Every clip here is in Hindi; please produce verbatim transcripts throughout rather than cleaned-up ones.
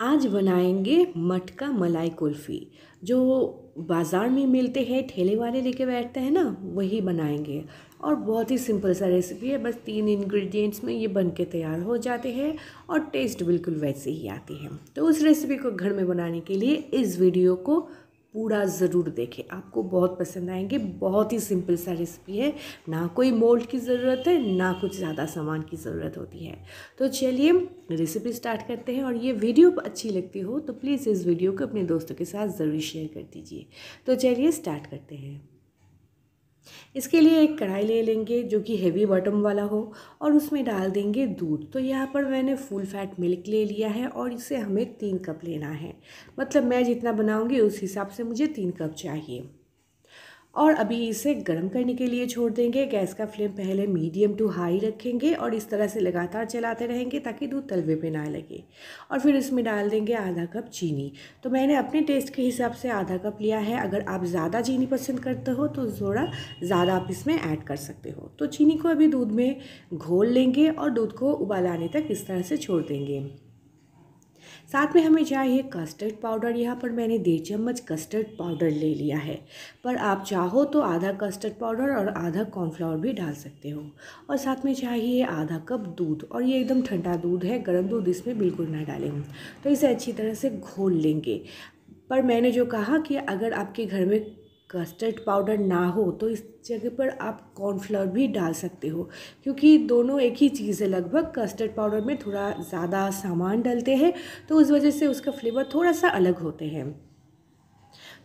आज बनाएंगे मटका मलाई कुल्फ़ी। जो बाज़ार में मिलते हैं, ठेले वाले लेके बैठते हैं ना, वही बनाएंगे। और बहुत ही सिंपल सा रेसिपी है, बस तीन इंग्रेडिएंट्स में ये बनके तैयार हो जाते हैं और टेस्ट बिल्कुल वैसे ही आती है। तो उस रेसिपी को घर में बनाने के लिए इस वीडियो को पूरा ज़रूर देखें, आपको बहुत पसंद आएंगे। बहुत ही सिंपल सा रेसिपी है, ना कोई मोल्ड की ज़रूरत है, ना कुछ ज़्यादा सामान की ज़रूरत होती है। तो चलिए रेसिपी स्टार्ट करते हैं। और ये वीडियो अच्छी लगती हो तो प्लीज़ इस वीडियो को अपने दोस्तों के साथ ज़रूर शेयर कर दीजिए। तो चलिए स्टार्ट करते हैं। इसके लिए एक कढ़ाई ले लेंगे जो कि हेवी बॉटम वाला हो, और उसमें डाल देंगे दूध। तो यहाँ पर मैंने फुल फैट मिल्क ले लिया है और इसे हमें तीन कप लेना है, मतलब मैं जितना बनाऊँगी उस हिसाब से मुझे तीन कप चाहिए। और अभी इसे गर्म करने के लिए छोड़ देंगे। गैस का फ्लेम पहले मीडियम टू हाई रखेंगे और इस तरह से लगातार चलाते रहेंगे ताकि दूध तलवे पे ना लगे। और फिर इसमें डाल देंगे आधा कप चीनी। तो मैंने अपने टेस्ट के हिसाब से आधा कप लिया है। अगर आप ज़्यादा चीनी पसंद करते हो तो थोड़ा ज़्यादा आप इसमें ऐड कर सकते हो। तो चीनी को अभी दूध में घोल लेंगे और दूध को उबाल आने तक इस तरह से छोड़ देंगे। साथ में हमें चाहिए कस्टर्ड पाउडर। यहाँ पर मैंने डेढ़ चम्मच कस्टर्ड पाउडर ले लिया है, पर आप चाहो तो आधा कस्टर्ड पाउडर और आधा कॉर्नफ्लावर भी डाल सकते हो। और साथ में चाहिए आधा कप दूध, और ये एकदम ठंडा दूध है, गर्म दूध इसमें बिल्कुल ना डालें। तो इसे अच्छी तरह से घोल लेंगे। पर मैंने जो कहा कि अगर आपके घर में कस्टर्ड पाउडर ना हो तो इस जगह पर आप कॉर्नफ्लावर भी डाल सकते हो, क्योंकि दोनों एक ही चीज़ है लगभग। कस्टर्ड पाउडर में थोड़ा ज़्यादा सामान डलते हैं तो उस वजह से उसका फ्लेवर थोड़ा सा अलग होते हैं।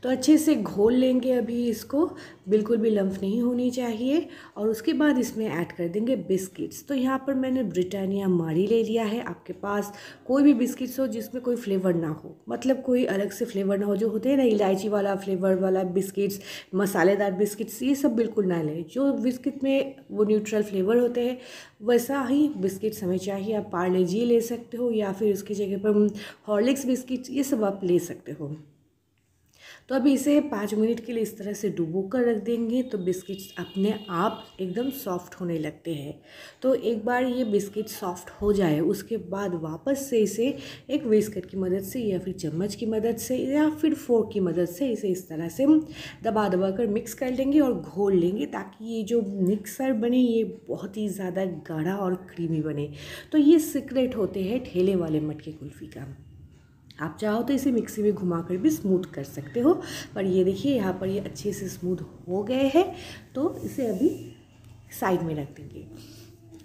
तो अच्छे से घोल लेंगे अभी इसको, बिल्कुल भी लम्फ नहीं होनी चाहिए। और उसके बाद इसमें ऐड कर देंगे बिस्किट्स। तो यहाँ पर मैंने ब्रिटानिया मारी ले लिया है। आपके पास कोई भी बिस्किट्स हो जिसमें कोई फ्लेवर ना हो, मतलब कोई अलग से फ्लेवर ना हो। जो होते हैं ना इलायची वाला फ्लेवर वाला बिस्किट्स, मसालेदार बिस्किट्स, ये सब बिल्कुल ना लें। जो बिस्किट में वो न्यूट्रल फ्लेवर होते हैं वैसा ही बिस्किट्स हमें चाहिए। आप पार्ले जी ले सकते हो या फिर उसकी जगह पर हॉर्लिक्स बिस्किट्स, ये सब आप ले सकते हो। तो अभी इसे पाँच मिनट के लिए इस तरह से डुबो कर रख देंगे। तो बिस्किट्स अपने आप एकदम सॉफ्ट होने लगते हैं। तो एक बार ये बिस्किट सॉफ्ट हो जाए उसके बाद वापस से इसे एक विस्कट की मदद से या फिर चम्मच की मदद से या फिर फोर्क की मदद से इसे इस तरह से दबा दबा कर मिक्स कर लेंगे और घोल लेंगे, ताकि ये जो मिक्सर बने ये बहुत ही ज़्यादा गाढ़ा और क्रीमी बने। तो ये सीक्रेट होते हैं ठेले वाले मटके कुल्फ़ी का। आप चाहो तो इसे मिक्सी में घुमाकर भी स्मूथ कर सकते हो, पर ये देखिए यहाँ पर ये अच्छे से स्मूथ हो गए हैं। तो इसे अभी साइड में रख देंगे।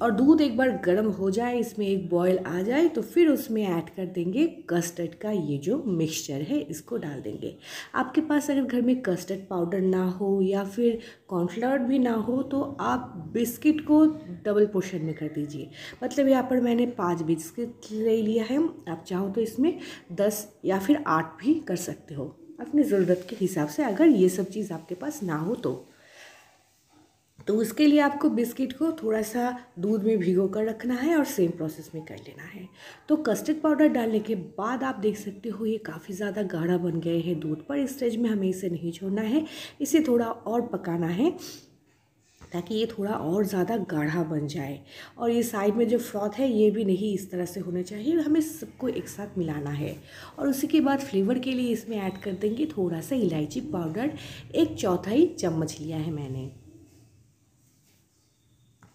और दूध एक बार गर्म हो जाए, इसमें एक बॉयल आ जाए, तो फिर उसमें ऐड कर देंगे कस्टर्ड का ये जो मिक्सचर है, इसको डाल देंगे। आपके पास अगर घर में कस्टर्ड पाउडर ना हो या फिर कॉर्नफ्लावर भी ना हो तो आप बिस्किट को डबल पोर्शन में कर दीजिए। मतलब यहाँ पर मैंने पाँच बिस्किट ले लिया है, आप चाहो तो इसमें दस या फिर आठ भी कर सकते हो अपनी ज़रूरत के हिसाब से, अगर ये सब चीज़ आपके पास ना हो तो। तो उसके लिए आपको बिस्किट को थोड़ा सा दूध में भिगो कर रखना है और सेम प्रोसेस में कर लेना है। तो कस्टर्ड पाउडर डालने के बाद आप देख सकते हो ये काफ़ी ज़्यादा गाढ़ा बन गए हैं दूध पर। इस स्टेज में हमें इसे नहीं छोड़ना है, इसे थोड़ा और पकाना है ताकि ये थोड़ा और ज़्यादा गाढ़ा बन जाए। और ये साइड में जो फ्रॉथ है ये भी नहीं इस तरह से होना चाहिए, हमें सबको एक साथ मिलाना है। और उसी के बाद फ्लेवर के लिए इसमें ऐड कर देंगे थोड़ा सा इलायची पाउडर। एक चौथाई चम्मच लिया है मैंने।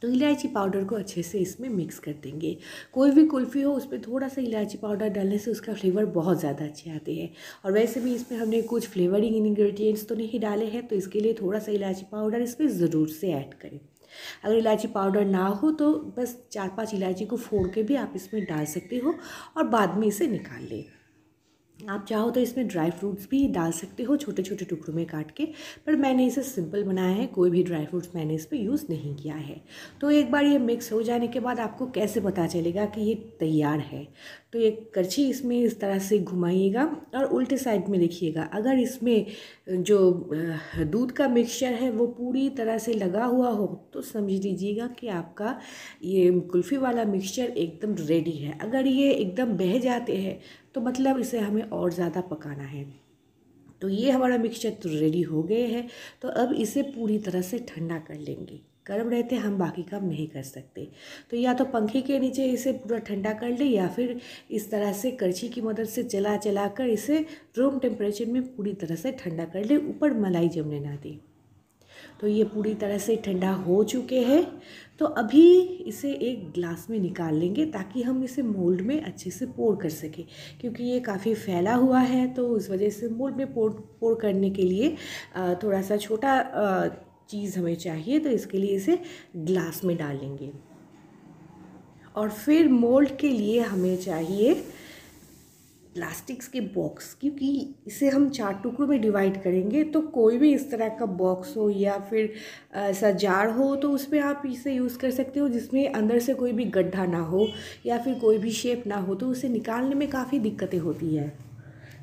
तो इलायची पाउडर को अच्छे से इसमें मिक्स कर देंगे। कोई भी कुल्फ़ी हो उसमें थोड़ा सा इलायची पाउडर डालने से उसका फ्लेवर बहुत ज़्यादा अच्छे आते हैं। और वैसे भी इसमें हमने कुछ फ्लेवरिंग इंग्रेडिएंट्स तो नहीं डाले हैं, तो इसके लिए थोड़ा सा इलायची पाउडर इसमें ज़रूर से ऐड करें। अगर इलायची पाउडर ना हो तो बस चार पाँच इलायची को फोड़ के भी आप इसमें डाल सकते हो और बाद में इसे निकाल लें। आप चाहो तो इसमें ड्राई फ्रूट्स भी डाल सकते हो, छोटे छोटे टुकड़ों में काट के, पर मैंने इसे सिंपल बनाया है, कोई भी ड्राई फ्रूट्स मैंने इस पर यूज़ नहीं किया है। तो एक बार ये मिक्स हो जाने के बाद आपको कैसे पता चलेगा कि ये तैयार है, तो एक करछी इसमें इस तरह से घुमाइएगा और उल्टे साइड में देखिएगा। अगर इसमें जो दूध का मिक्सचर है वो पूरी तरह से लगा हुआ हो तो समझ लीजिएगा कि आपका ये कुल्फ़ी वाला मिक्सचर एकदम रेडी है। अगर ये एकदम बह जाते हैं तो मतलब इसे हमें और ज़्यादा पकाना है। तो ये हमारा मिक्सचर तो रेडी हो गए हैं। तो अब इसे पूरी तरह से ठंडा कर लेंगे। गर्म रहते हम बाकी काम नहीं कर सकते। तो या तो पंखे के नीचे इसे पूरा ठंडा कर ले या फिर इस तरह से करछी की मदद से चला चला कर इसे रूम टेम्परेचर में पूरी तरह से ठंडा कर ले, ऊपर मलाई जमने ना दी। तो ये पूरी तरह से ठंडा हो चुके हैं। तो अभी इसे एक ग्लास में निकाल लेंगे ताकि हम इसे मोल्ड में अच्छे से पोर कर सकें, क्योंकि ये काफ़ी फैला हुआ है तो इस वजह से मोल्ड में पोर पोर करने के लिए थोड़ा सा छोटा चीज़ हमें चाहिए। तो इसके लिए इसे ग्लास में डालेंगे और फिर मोल्ड के लिए हमें चाहिए प्लास्टिक्स के बॉक्स, क्योंकि इसे हम चार टुकड़ों में डिवाइड करेंगे। तो कोई भी इस तरह का बॉक्स हो या फिर ऐसा जार हो तो उसमें आप इसे यूज़ कर सकते हो जिसमें अंदर से कोई भी गड्ढा ना हो या फिर कोई भी शेप ना हो, तो उसे निकालने में काफ़ी दिक्कतें होती है।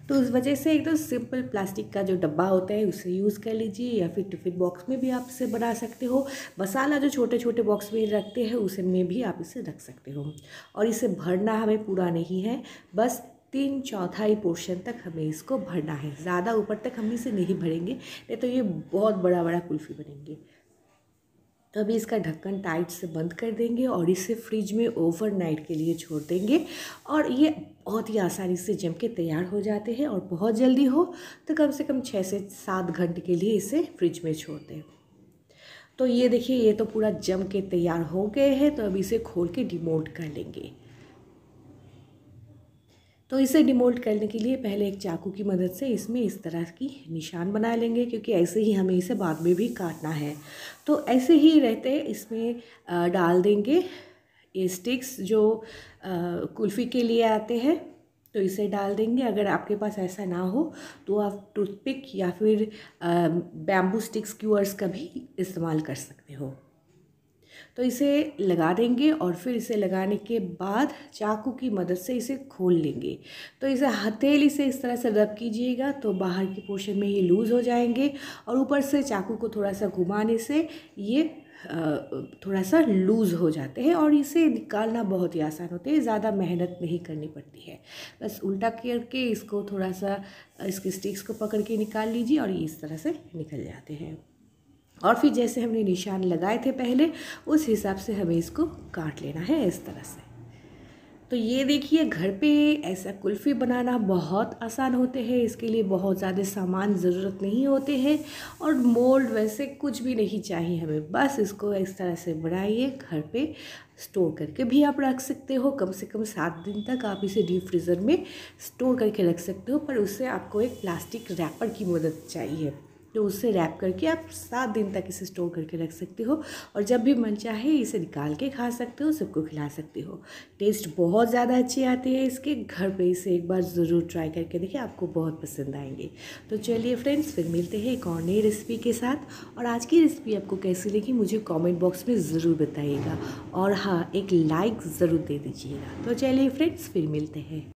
तो उस वजह से एकदम तो सिंपल प्लास्टिक का जो डब्बा होता है उसे यूज़ कर लीजिए या फिर टिफ़िन बॉक्स में भी आप इसे बना सकते हो। मसाला जो छोटे छोटे बॉक्स में रखते हैं उसे में भी आप इसे रख सकते हो। और इसे भरना हमें पूरा नहीं है, बस तीन चौथाई पोर्शन तक हमें इसको भरना है, ज़्यादा ऊपर तक हम इसे नहीं भरेंगे नहीं तो ये बहुत बड़ा बड़ा कुल्फ़ी बनेंगे। तो अभी इसका ढक्कन टाइट से बंद कर देंगे और इसे फ्रिज में ओवरनाइट के लिए छोड़ देंगे और ये बहुत ही आसानी से जम के तैयार हो जाते हैं। और बहुत जल्दी हो तो कम से कम छः से सात घंटे के लिए इसे फ्रिज में छोड़ दें। तो ये देखिए ये तो पूरा जम के तैयार हो गए हैं। तो अब इसे खोल के डिमोल्ड कर लेंगे। तो इसे डिमोल्ड करने के लिए पहले एक चाकू की मदद से इसमें इस तरह की निशान बना लेंगे, क्योंकि ऐसे ही हमें इसे बाद में भी काटना है। तो ऐसे ही रहते इसमें डाल देंगे ये स्टिक्स जो कुल्फ़ी के लिए आते हैं, तो इसे डाल देंगे। अगर आपके पास ऐसा ना हो तो आप टूथपिक या फिर बैम्बू स्टिक्स क्यूअर्स का भी इस्तेमाल कर सकते हो। तो इसे लगा देंगे और फिर इसे लगाने के बाद चाकू की मदद से इसे खोल लेंगे। तो इसे हथेली से इस तरह से रब कीजिएगा तो बाहर के पोर्शन में ये लूज़ हो जाएंगे और ऊपर से चाकू को थोड़ा सा घुमाने से ये थोड़ा सा लूज़ हो जाते हैं और इसे निकालना बहुत ही आसान होते हैं, ज़्यादा मेहनत नहीं करनी पड़ती है। बस उल्टा करके इसको थोड़ा सा इसके स्टिक्स को पकड़ के निकाल लीजिए और ये इस तरह से निकल जाते हैं। और फिर जैसे हमने निशान लगाए थे पहले उस हिसाब से हमें इसको काट लेना है इस तरह से। तो ये देखिए घर पे ऐसा कुल्फ़ी बनाना बहुत आसान होते हैं। इसके लिए बहुत ज़्यादा सामान ज़रूरत नहीं होते हैं और मोल्ड वैसे कुछ भी नहीं चाहिए हमें। बस इसको इस तरह से बनाइए, घर पे स्टोर करके भी आप रख सकते हो। कम से कम सात दिन तक आप इसे डीप फ्रीज़र में स्टोर करके रख सकते हो, पर उससे आपको एक प्लास्टिक रैपर की मदद चाहिए। तो उससे रैप करके आप सात दिन तक इसे स्टोर करके रख सकते हो और जब भी मन चाहे इसे निकाल के खा सकते हो, सबको खिला सकते हो। टेस्ट बहुत ज़्यादा अच्छे आते हैं इसके। घर पे इसे एक बार ज़रूर ट्राई करके देखिए, आपको बहुत पसंद आएंगे। तो चलिए फ्रेंड्स, फिर मिलते हैं एक और नई रेसिपी के साथ। और आज की रेसिपी आपको कैसी लगी मुझे कॉमेंट बॉक्स में ज़रूर बताइएगा और हाँ, एक लाइक ज़रूर दे दीजिएगा। तो चलिए फ्रेंड्स, फिर मिलते हैं।